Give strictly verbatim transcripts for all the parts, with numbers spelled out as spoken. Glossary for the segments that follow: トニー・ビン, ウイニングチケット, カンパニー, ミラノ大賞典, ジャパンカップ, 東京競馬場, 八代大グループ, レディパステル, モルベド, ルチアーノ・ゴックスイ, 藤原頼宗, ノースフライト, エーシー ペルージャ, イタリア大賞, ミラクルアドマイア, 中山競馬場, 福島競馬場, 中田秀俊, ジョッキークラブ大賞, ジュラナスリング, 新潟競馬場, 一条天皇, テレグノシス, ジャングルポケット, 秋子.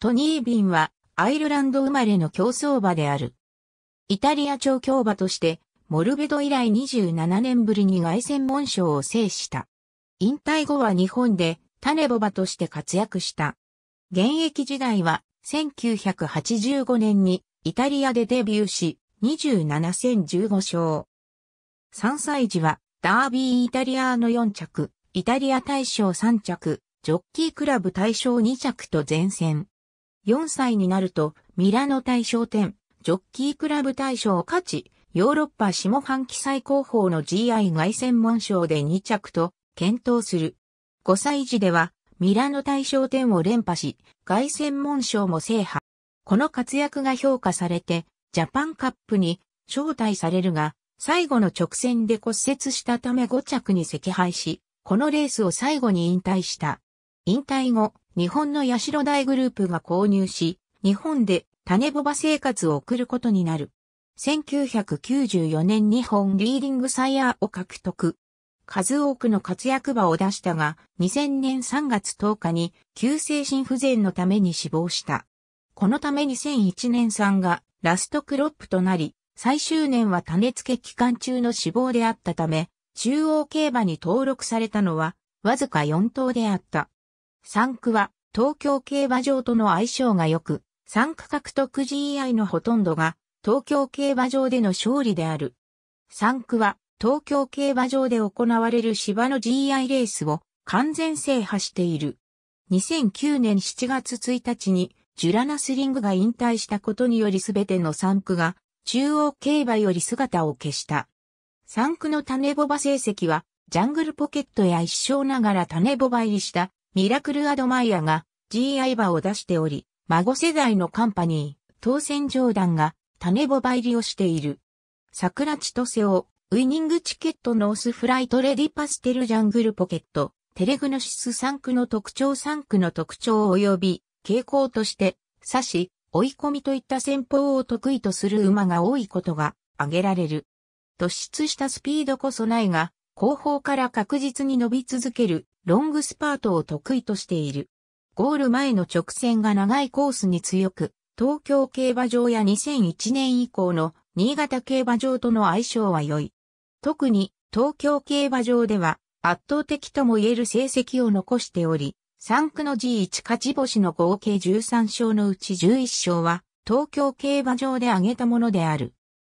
トニー・ビンはアイルランド生まれの競走馬である。イタリア調教馬として、モルベド以来にじゅうななねんぶりに凱旋門賞を制した。引退後は日本で種牡馬として活躍した。現役時代はせんきゅうひゃくはちじゅうごねんにイタリアでデビューし、にじゅうななせんじゅうごしょう。さんさい時はダービーイタリアーノよんちゃく、イタリア大賞さんちゃく、ジョッキークラブ大賞にちゃくと善戦。よんさいになるとミラノ大賞典、ジョッキークラブ大賞を勝ち、ヨーロッパ下半期最高峰の ジーワン 凱旋門賞でにちゃくと健闘する。ごさい時ではミラノ大賞典を連覇し、凱旋門賞も制覇。この活躍が評価されて、ジャパンカップに招待されるが、最後の直線で骨折したためごちゃくに惜敗し、このレースを最後に引退した。引退後、日本の八代大グループが購入し、日本で種牡馬生活を送ることになる。せんきゅうひゃくきゅうじゅうよねん日本リーディングサイヤーを獲得。数多くの活躍馬を出したが、にせんねんさんがつとおかに急性心不全のために死亡した。このためにせんいちねんさんがラストクロップとなり、最終年は種付け期間中の死亡であったため、中央競馬に登録されたのは、わずかよんとうであった。産駒は東京競馬場との相性が良く、産駒獲得 ジーワン のほとんどが東京競馬場での勝利である。産駒は東京競馬場で行われる芝の ジーワン レースを完全制覇している。にせんきゅうねんしちがつついたちにジュラナスリングが引退したことによりすべての産駒が中央競馬より姿を消した。産駒の種牡馬成績はジャングルポケットや一生ながら種牡馬入りしたミラクルアドマイアが ジーワン 馬を出しており、孫世代のカンパニー、当選ジョーダンが種牡馬入りをしている。桜千歳をウイニングチケットノースフライトレディパステルジャングルポケット、テレグノシス産駒の特徴産駒の特徴及び傾向として、差し、追い込みといった戦法を得意とする馬が多いことが挙げられる。突出したスピードこそないが、後方から確実に伸び続けるロングスパートを得意としている。ゴール前の直線が長いコースに強く、東京競馬場やにせんいちねん以降の新潟競馬場との相性は良い。特に東京競馬場では圧倒的とも言える成績を残しており、産駒の ジーワン 勝ち星の合計じゅうさんしょうのうちじゅういっしょうは東京競馬場で挙げたものである。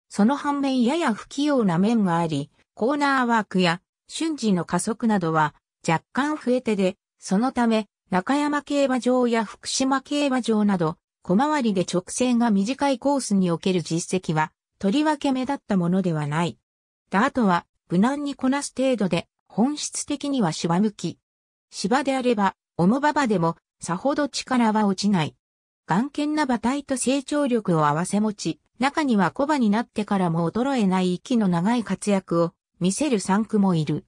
その反面やや不器用な面があり、コーナーワークや瞬時の加速などは若干不得手で、そのため中山競馬場や福島競馬場など小回りで直線が短いコースにおける実績はとりわけ目立ったものではない。ダートは無難にこなす程度で本質的には芝向き。芝であれば重馬場でもさほど力は落ちない。頑健な馬体と成長力を併せ持ち、中には小馬になってからも衰えない息の長い活躍を見せる産駒もいる。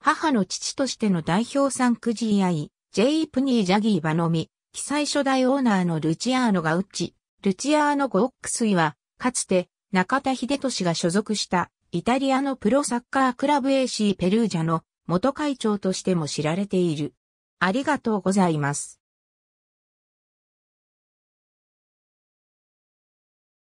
母の父としての代表産駒 ジーワン、ジェイプニージャギー馬のみ、記載初代オーナーのルチアーノがウッチ、ルチアーノ・ゴックスイは、かつて中田秀俊が所属したイタリアのプロサッカークラブ エーシー ペルージャの元会長としても知られている。ありがとうございます。